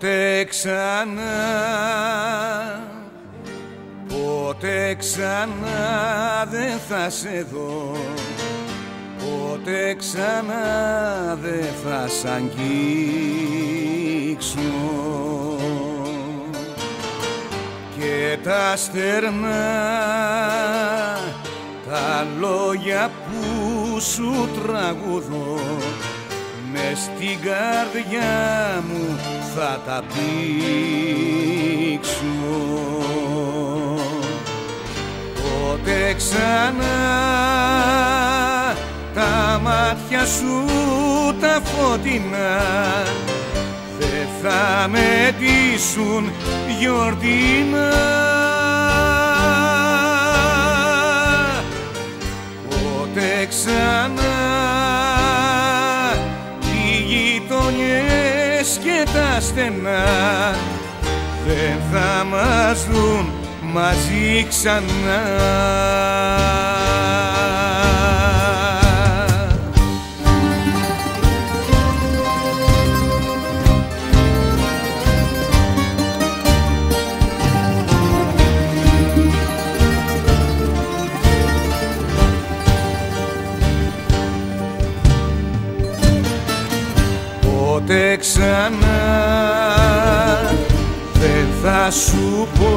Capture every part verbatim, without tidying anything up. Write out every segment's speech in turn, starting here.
Ποτέ ξανά, ποτέ ξανά δεν θα σε δω, ποτέ ξανά δεν θα σ' αγγίξω. Και τα στερνά, τα λόγια που σου τραγουδώ, μες στην καρδιά μου θα τα πήξω. Ποτέ ξανά τα μάτια σου τα φωτεινά δεν θα με ντύσουν γιορτινά. Ποτέ ξανά και τα στενά δεν θα μας δουν μαζί ξανά. Ποτέ ξανά δεν θα σου πω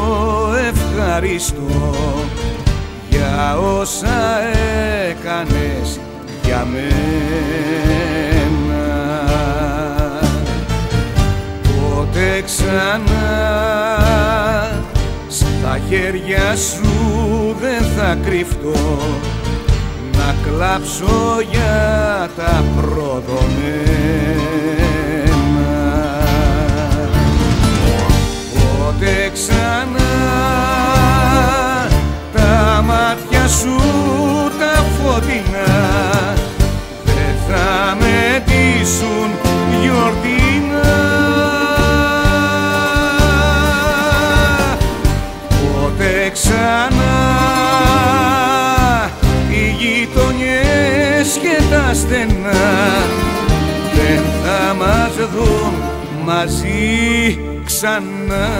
ευχαριστώ για όσα έκανες για μένα. Ποτέ ξανά στα χέρια σου δεν θα κρυφτώ να κλάψω για τα προδομένα. Ποτέ ξανά τα μάτια σου τα φωτεινά δεν θα με ντύσουν γιορτινά. Ποτέ ξανά οι γειτονιές και τα στενά δεν θα μας δουν μαζί ξανά.